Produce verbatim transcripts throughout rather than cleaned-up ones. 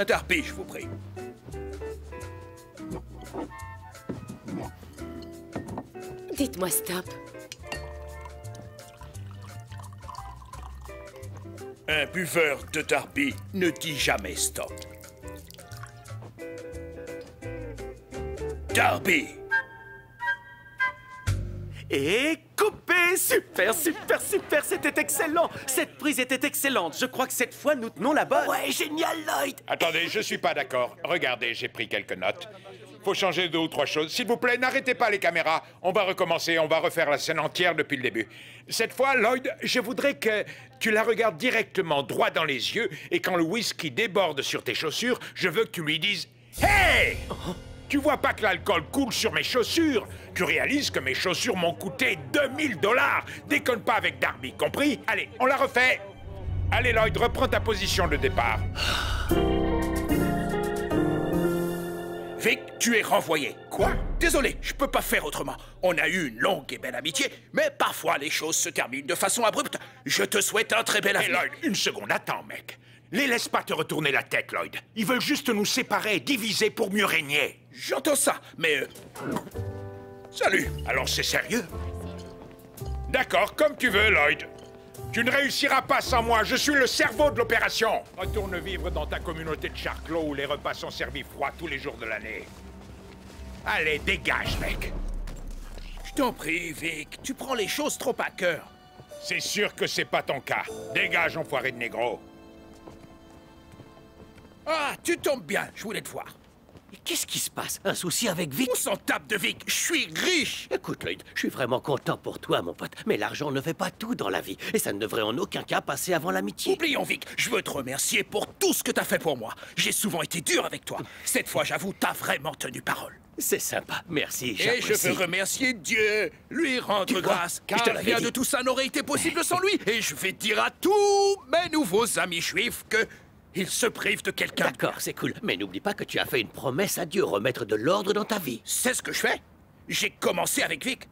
Un tarpé, je vous prie. Dites-moi stop. Un buveur de Darby ne dit jamais stop. Darby! Et coupé! Super, super, super! C'était excellent! Cette prise était excellente. Je crois que cette fois, nous tenons la bonne. Ouais, génial, Lloyd! Attendez, je suis pas d'accord. Regardez, j'ai pris quelques notes. Faut changer deux ou trois choses. S'il vous plaît, n'arrêtez pas les caméras. On va recommencer, on va refaire la scène entière depuis le début. Cette fois, Lloyd, je voudrais que tu la regardes directement droit dans les yeux et quand le whisky déborde sur tes chaussures, je veux que tu lui dises « Hey !» Tu vois pas que l'alcool coule sur mes chaussures? Tu réalises que mes chaussures m'ont coûté deux mille dollars. Déconne pas avec Darby, compris? Allez, on la refait. Allez, Lloyd, reprends ta position de départ. Vic, tu es renvoyé. Quoi? Désolé, je peux pas faire autrement. On a eu une longue et belle amitié, mais parfois les choses se terminent de façon abrupte. Je te souhaite un très bel avenir. Hey, Lloyd, une seconde, attends, mec. Les laisse pas te retourner la tête, Lloyd. Ils veulent juste nous séparer, diviser pour mieux régner. J'entends ça, mais... Euh... Salut. Alors c'est sérieux? D'accord, comme tu veux, Lloyd. Tu ne réussiras pas sans moi, je suis le cerveau de l'opération. Retourne vivre dans ta communauté de Charclos où les repas sont servis froids tous les jours de l'année. Allez, dégage, mec. Je t'en prie, Vic, tu prends les choses trop à cœur. C'est sûr que c'est pas ton cas. Dégage, enfoiré de négro. Ah, tu tombes bien, je voulais te voir. Qu'est-ce qui se passe? Un souci avec Vic? On s'en tape de Vic, je suis riche! Écoute, Lloyd, je suis vraiment content pour toi, mon pote, mais l'argent ne fait pas tout dans la vie, et ça ne devrait en aucun cas passer avant l'amitié. Oublions Vic, je veux te remercier pour tout ce que t'as fait pour moi. J'ai souvent été dur avec toi. Cette fois, j'avoue, t'as vraiment tenu parole. C'est sympa, merci, j'apprécie. Et je veux remercier Dieu, lui rendre grâce, car rien de tout ça n'aurait été possible sans lui, et je vais dire à tous mes nouveaux amis juifs que... Il se prive de quelqu'un. D'accord, c'est cool. Mais n'oublie pas que tu as fait une promesse à Dieu, remettre de l'ordre dans ta vie. C'est ce que je fais. J'ai commencé avec Vic.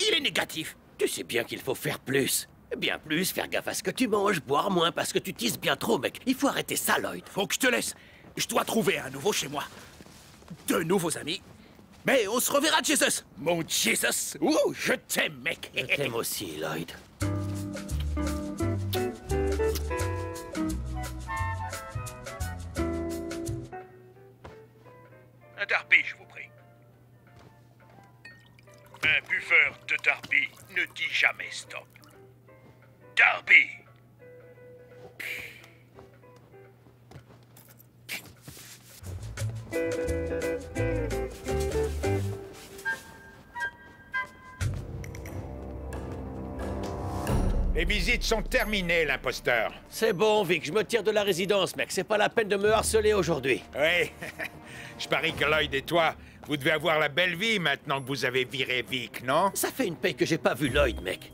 Il est négatif. Tu sais bien qu'il faut faire plus. Bien plus, faire gaffe à ce que tu manges, boire moins parce que tu tises bien trop, mec. Il faut arrêter ça, Lloyd. Faut que je te laisse. Je dois trouver un nouveau chez moi. De nouveaux amis. Mais on se reverra, Jésus. Mon Jésus. Oh, je t'aime, mec. Je t'aime aussi, Lloyd. Darby, je vous prie. Un buveur de Darby ne dit jamais stop. Darby! Les visites sont terminées, l'imposteur. C'est bon, Vic, je me tire de la résidence, mec. C'est pas la peine de me harceler aujourd'hui. Oui. Je parie que Lloyd et toi, vous devez avoir la belle vie maintenant que vous avez viré Vic, non? Ça fait une paye que j'ai pas vu Lloyd, mec.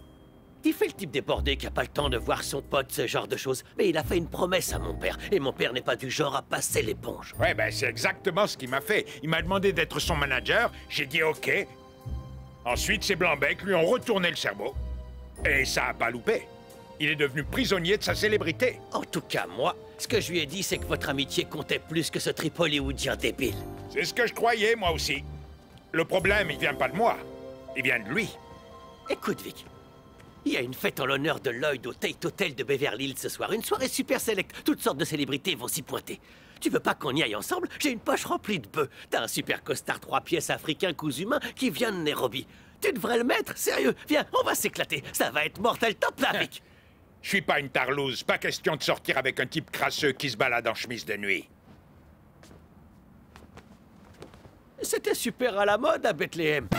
Il fait le type débordé qui a pas le temps de voir son pote, ce genre de choses. Mais il a fait une promesse à mon père, et mon père n'est pas du genre à passer l'éponge. Ouais, ben c'est exactement ce qu'il m'a fait. Il m'a demandé d'être son manager, j'ai dit OK. Ensuite, ces blancs-becs lui ont retourné le cerveau. Et ça a pas loupé. Il est devenu prisonnier de sa célébrité. En tout cas, moi, ce que je lui ai dit, c'est que votre amitié comptait plus que ce trip hollywoodien débile. C'est ce que je croyais, moi aussi. Le problème, il vient pas de moi. Il vient de lui. Écoute, Vic, il y a une fête en l'honneur de Lloyd au Tate Hotel de Beverly Hills ce soir. Une soirée super sélecte. Toutes sortes de célébrités vont s'y pointer. Tu veux pas qu'on y aille ensemble? J'ai une poche remplie de bœufs. T'as un super costard trois pièces africain cousu main qui vient de Nairobi. Tu devrais le mettre, sérieux. Viens, on va s'éclater. Ça va être mortel. Top là, Vic. Je suis pas une tarlouse, pas question de sortir avec un type crasseux qui se balade en chemise de nuit. C'était super à la mode à Bethléem.